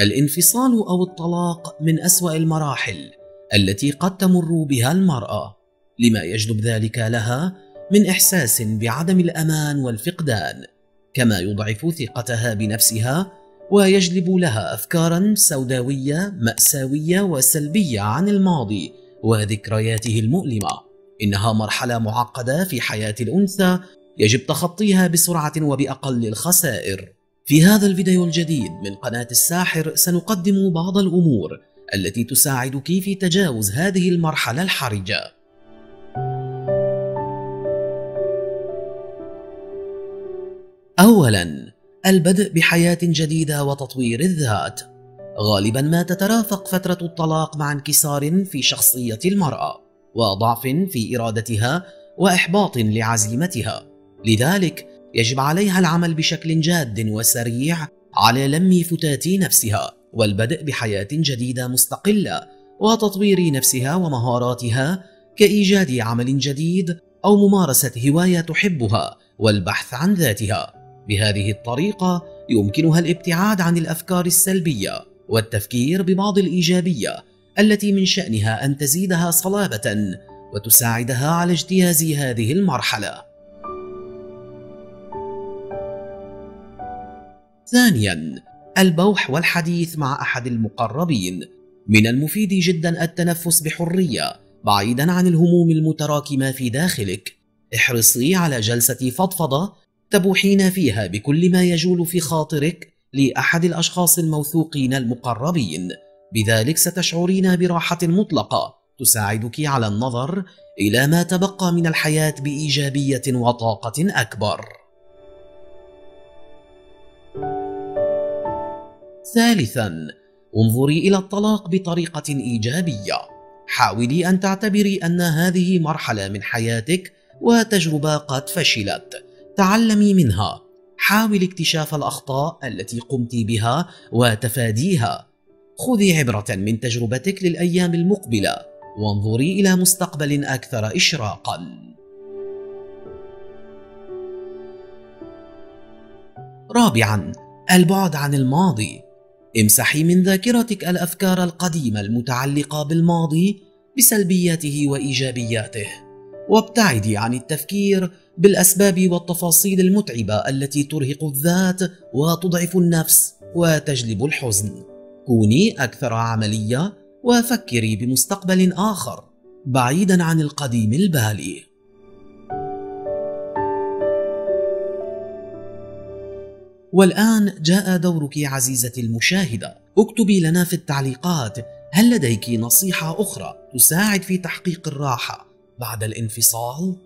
الانفصال أو الطلاق من أسوأ المراحل التي قد تمر بها المرأة، لما يجلب ذلك لها من إحساس بعدم الأمان والفقدان، كما يضعف ثقتها بنفسها ويجلب لها أفكارا سوداوية مأساوية وسلبية عن الماضي وذكرياته المؤلمة. إنها مرحلة معقدة في حياة الأنثى يجب تخطيها بسرعة وبأقل الخسائر. في هذا الفيديو الجديد من قناة الساحر سنقدم بعض الأمور التي تساعدك في تجاوز هذه المرحلة الحرجة. أولاً، البدء بحياة جديدة وتطوير الذات. غالباً ما تترافق فترة الطلاق مع انكسار في شخصية المرأة وضعف في إرادتها وإحباط لعزيمتها، لذلك يجب عليها العمل بشكل جاد وسريع على لم فتات نفسها والبدء بحياة جديدة مستقلة وتطوير نفسها ومهاراتها كإيجاد عمل جديد أو ممارسة هواية تحبها والبحث عن ذاتها. بهذه الطريقة يمكنها الابتعاد عن الأفكار السلبية والتفكير ببعض الإيجابية التي من شأنها أن تزيدها صلابة وتساعدها على اجتياز هذه المرحلة. ثانياً، البوح والحديث مع أحد المقربين. من المفيد جداً التنفس بحرية بعيداً عن الهموم المتراكمة في داخلك. احرصي على جلسة فضفضة تبوحين فيها بكل ما يجول في خاطرك لأحد الأشخاص الموثوقين المقربين، بذلك ستشعرين براحة مطلقة تساعدك على النظر إلى ما تبقى من الحياة بإيجابية وطاقة أكبر. ثالثاً، انظري إلى الطلاق بطريقة إيجابية. حاولي أن تعتبري أن هذه مرحلة من حياتك وتجربة قد فشلت، تعلمي منها، حاولي اكتشاف الأخطاء التي قمت بها وتفاديها. خذي عبرة من تجربتك للأيام المقبلة وانظري إلى مستقبل أكثر إشراقاً. رابعاً، البعد عن الماضي. امسحي من ذاكرتك الأفكار القديمة المتعلقة بالماضي بسلبياته وإيجابياته، وابتعدي عن التفكير بالأسباب والتفاصيل المتعبة التي ترهق الذات وتضعف النفس وتجلب الحزن. كوني أكثر عملية وفكري بمستقبل آخر بعيداً عن القديم البالي. والآن جاء دورك عزيزتي المشاهدة، اكتبي لنا في التعليقات هل لديك نصيحة أخرى تساعد في تحقيق الراحة بعد الانفصال؟